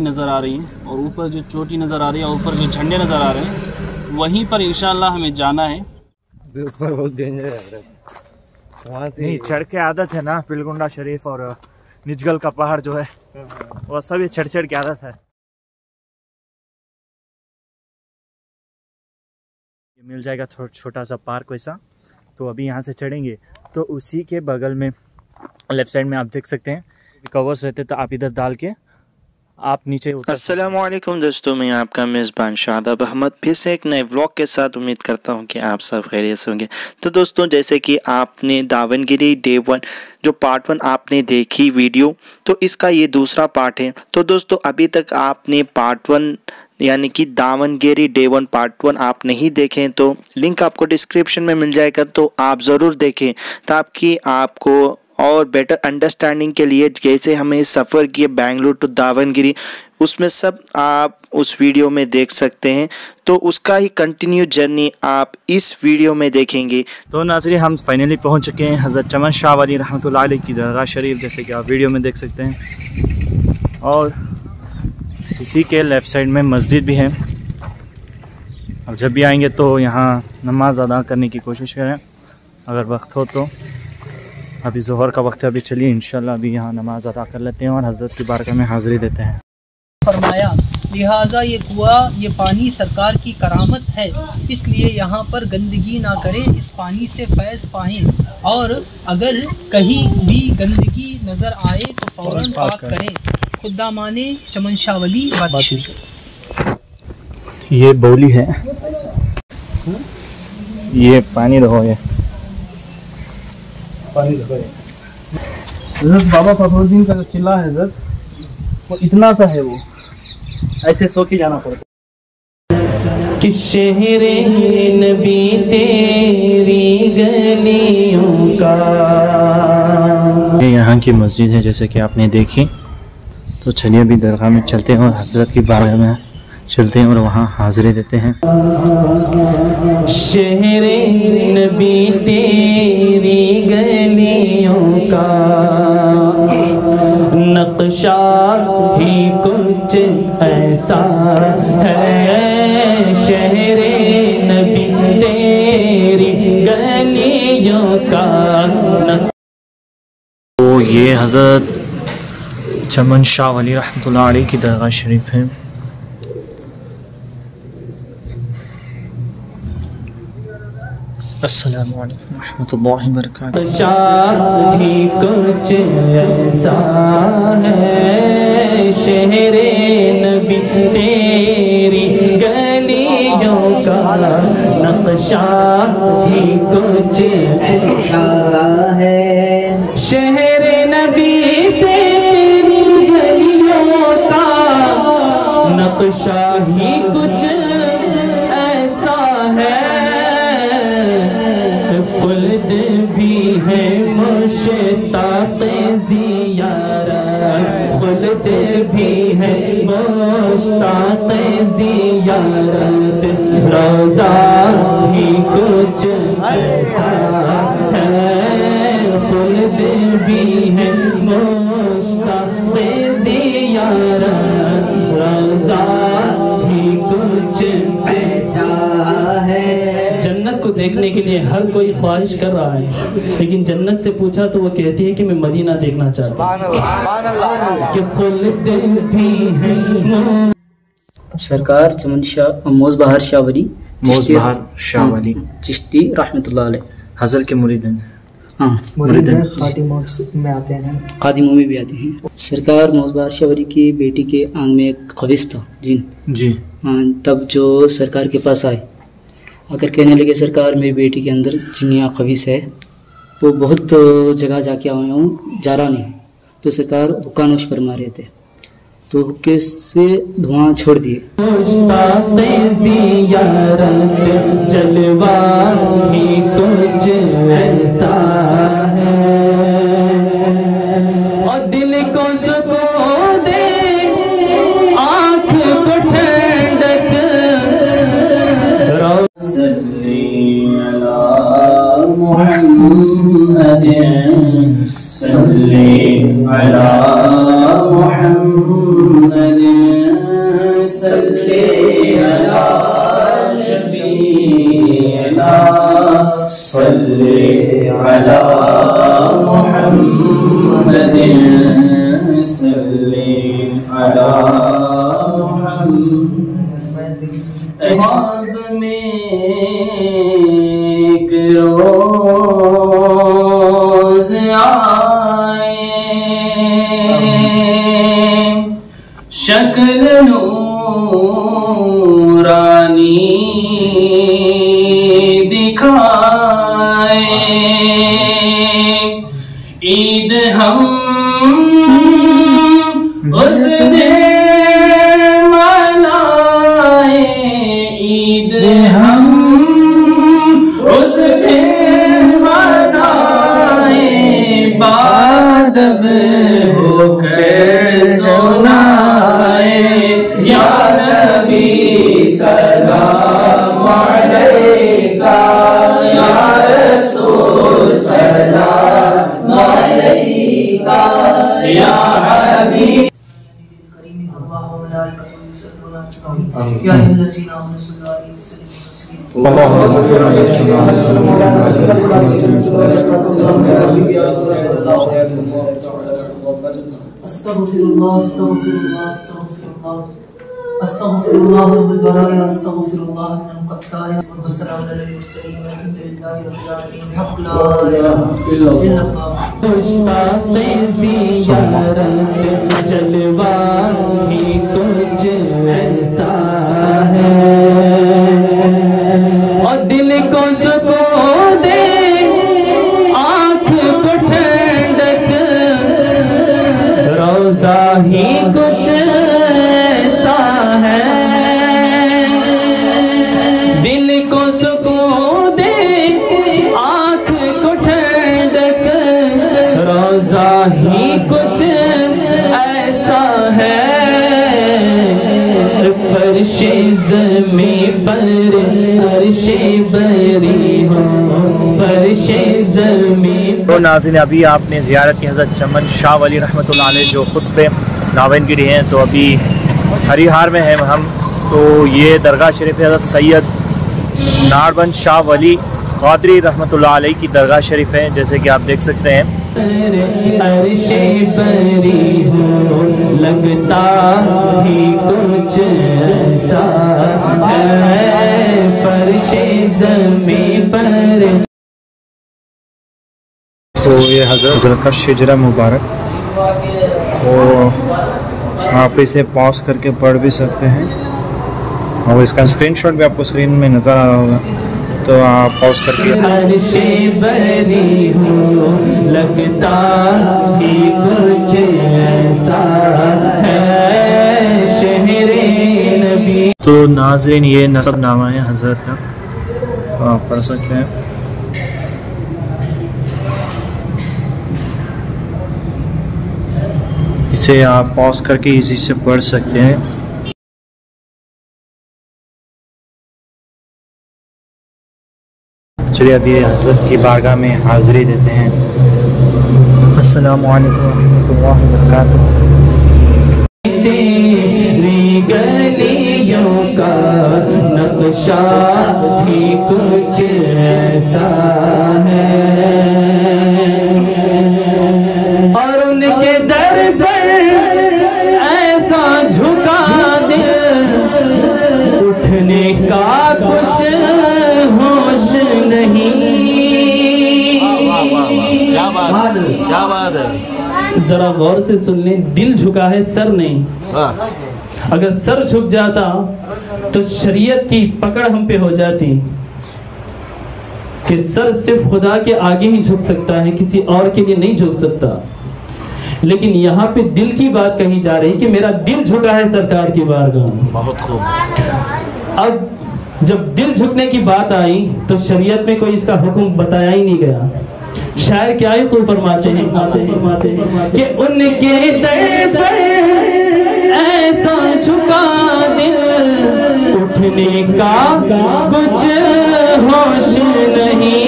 नज़र आ रही है और ऊपर जो चोटी नज़र आ रही है और ऊपर जो झंडे नज़र आ रहे हैं वहीं पर इंशाल्लाह हमें जाना है। ऊपर बहुत डेंजर है वहाँ नहीं चढ़ के आदत है ना, पिलगुंडा शरीफ और निजगल का पहाड़ जो है वह सब ये चढ़ चढ़ की आदत है। मिल जाएगा छोटा सा पार्क वैसा, तो अभी यहाँ से चढ़ेंगे तो उसी के बगल में लेफ्ट साइड में आप देख सकते हैं कवर्स रहते तो आप इधर डाल के आप नीचे। अस्सलामुअलैकुम दोस्तों, मैं आपका मेज़बान शादाब अहमद फिर से एक नए व्लॉग के साथ। उम्मीद करता हूं कि आप सब खैरियत से होंगे। तो दोस्तों जैसे कि आपने दावणगेरे डे 1 जो पार्ट 1 आपने देखी वीडियो, तो इसका ये दूसरा पार्ट है। तो दोस्तों अभी तक आपने पार्ट 1 यानी कि दावणगेरे डे 1 पार्ट 1 आप नहीं देखें तो लिंक आपको डिस्क्रिप्शन में मिल जाएगा, तो आप ज़रूर देखें ताकि आपको और बेटर अंडरस्टैंडिंग के लिए जैसे हमें सफ़र किए बेंगलोर टू दावणगिरी उसमें सब आप उस वीडियो में देख सकते हैं। तो उसका ही कंटिन्यू जर्नी आप इस वीडियो में देखेंगे। तो नाज़रीन हम फाइनली पहुंच चुके हैं हज़रत चमन शाह वाली रहमतुल्लाह अलैह की दरगाह शरीफ, जैसे कि आप वीडियो में देख सकते हैं। और इसी के लेफ़्ट साइड में मस्जिद भी है। अब जब भी आएँगे तो यहाँ नमाज अदा करने की कोशिश करें अगर वक्त हो तो। अभी जोहर का वक्त है, अभी चलिए इंशाल्लाह अभी यहाँ नमाज अदा कर लेते हैं और हजरत की बारगाह में हाज़िरी देते हैं। फरमाया लिहाजा ये कुआ ये पानी सरकार की करामत है, इसलिए यहाँ पर गंदगी ना करें, इस पानी से फैज़ पाएं और अगर कहीं भी गंदगी नज़र आए तो फ़ौरन पाक करें। खुदा माने चमन शाह वली बादशाह। ये बोली है, ये पानी रहो, ये पानी बाबा फोरद्दीन का जो किला है सर वो इतना सा है, वो ऐसे सो के जाना पड़ता है। कि शहरे नबी तेरी गलियों का ये यहाँ की मस्जिद है जैसे कि आपने देखी। तो चलिए अभी दरगाह में चलते हैं और हजरत की बारगाह में चलते हैं और वहाँ हाजिरी देते हैं। शहरे नबी तेरी गलियों का नक्शा ही कुछ ऐसा है, शहरे नबी तेरी गलियों का। तो ये हज़रत चमन शाह वली रहमतुल्लाह अलैह की दरगाह शरीफ है। अस्सलामु अलैकुम रहमतुल्लाहि व बरकातहू। शाही कुछ ऐसा है, शहरे नबी तेरी गलियों का नक्शा ही कुछ ऐसा है, शहरे नबी तेरी गलियों का नक्शा ही कुछ ऐसा है। खुल्द भी है मुश्ताक़ ज़ियारत, खुल्द भी है मुश्ताक़ ज़ियारत, रोज़ा भी कुछ ऐसा है, खुल्द भी है मुश्ताक़ ज़ियारत, रोज़ा भी कुछ ऐसा है। जन्नत को देखने के लिए हर कोई ख्वाहिश कर रहा है, लेकिन जन्नत से पूछा तो वो कहती है कि मैं मदीना देखना चाहता हूँ। सरकार चमन शाह मोज़बहार शाहवली चिश्ती रहमतुल्लाह अलैह हज़रत के मुरीदन हैं। हाँ मुरीदन में आते हैं, खादिमों में भी आते हैं। सरकार मोज़बहार शाहवली की बेटी के आंग में एक खबिस था जिन जी, तब जो सरकार के पास आए अगर कहने लगे सरकार मेरी बेटी के अंदर जिनिया खबीस है, तो बहुत जगह जाके आया हूँ जा रहा नहीं, तो सरकार हुक्कानोश फरमा रहे थे तो हुक्के से धुआं छोड़ दिए। जलवा ही कुछ ऐसा है और दिल को सुकून दे आँख को ठंडक। सल्ली अला मुहम्मद। जलवा ही कुछ ऐसा है और दिल को सुकून दे आँख को ठंडक रोजा ही कुछ ऐसा है दिल को सुकून दे आँख को ठंडक रोजा ही कुछ फर्शे ज़मीं पर फर्शे बरी हो फर्शे ज़मीं। तो नाज़रीन अभी आपने ज़ियारत की हज़रत चमन शाह वली रहमतुल्लाह अलैह जो ख़ुद पे दावणगेरे हैं तो अभी हरिहार में हैं हम। तो ये दरगाह शरीफ हज़रत सैयद नारवन शाह वली क़ादरी रहमतुल्लाह अलैह की दरगाह शरीफ है जैसे कि आप देख सकते हैं। अर्शे बरी हो लगता ही कुछ ऐसा है फर्शे ज़मीं पर। तो ये हज़रत का शिजरा मुबारक और आप इसे पॉज करके पढ़ भी सकते हैं और इसका स्क्रीनशॉट भी आपको स्क्रीन में नज़र आ रहा होगा तो आप पॉज करके अर्शे बरी हो लगता ही कुछ ऐसा है शहरे नबी। तो नाज़रीन ये नसबनामा है हज़रत का तो आप पढ़ सकते हैं। इसे आप पॉज करके इसी से पढ़ सकते हैं। चलिए अभी हज़रत की बारगाह में हाज़री देते हैं। अस्सलामु अलैकुम रहमतुल्लाहि व बरकातहू। तेरी गलियों का नक्शा ही कुछ ऐसा है और उनके दर पर ऐसा झुका दिल उठने का कुछ जरा गौर से सुन ले। दिल झुका है सर नहीं। अगर सर झुक जाता तो शरीयत की पकड़ हम पे हो जाती कि सर सिर्फ खुदा के आगे ही झुक सकता है, किसी और के लिए नहीं झुक सकता। लेकिन यहाँ पे दिल की बात कही जा रही कि मेरा दिल झुका है सरकार की बारगाह। बहुत खूब। अब जब दिल झुकने की बात आई तो शरीयत में कोई इसका हुक्म बताया ही नहीं गया। शायर क्या ही खूब फरमाते हैं कि उनके दर पर ऐसा झुका दिल उठने का कुछ होश नहीं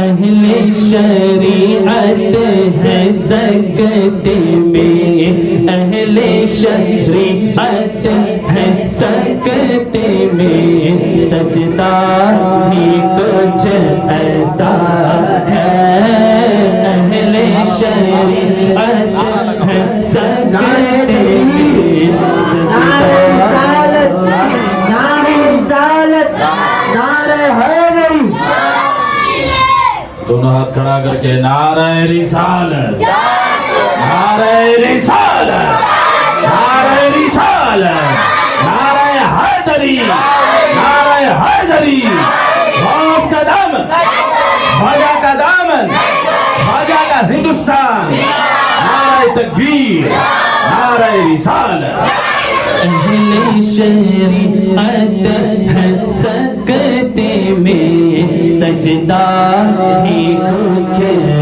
अहले शरीयत है सकते में अहले शरीयत है सकते में सजदा भी कुछ ऐसा है, अहले शरीयत है सकते में दोनों हाथ खड़ा करके नारे रिसालत, नारे रिसालत, नारे रिसालत, नारे हैदरी, नारे हैदरी। बॉस का दामन, ख्वाजा का दामन, ख्वाजा का हिंदुस्तान। नारे तकबीर, नारे रिसालत। अहले शरीयत है सकते में सजदा ही कुछ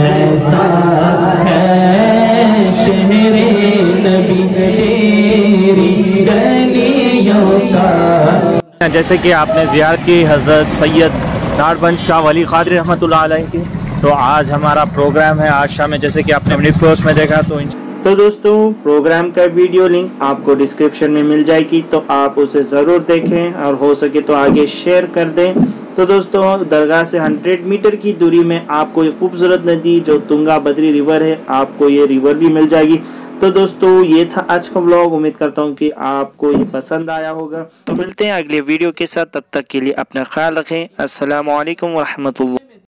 ऐसा है, शहरे नबी तेरी गलियों का। जैसे कि आपने ज़ियारत की हज़रत सैयद नारबंद शाह वली क़ादरी रहमतुल्लाह अलैह की, तो आज हमारा प्रोग्राम है आज शाम में, जैसे कि आपने मिड कोर्स में देखा। तो दोस्तों प्रोग्राम का वीडियो लिंक आपको डिस्क्रिप्शन में मिल जाएगी, तो आप उसे ज़रूर देखें और हो सके तो आगे शेयर कर दें। तो दोस्तों दरगाह से 100 मीटर की दूरी में आपको ये खूबसूरत नदी जो तुंगा बद्री रिवर है, आपको ये रिवर भी मिल जाएगी। तो दोस्तों ये था आज का व्लॉग, उम्मीद करता हूँ कि आपको ये पसंद आया होगा। तो मिलते हैं अगले वीडियो के साथ, तब तक के लिए अपना ख्याल रखें। अस्सलाम वालेकुम व रहमतुल्लाह।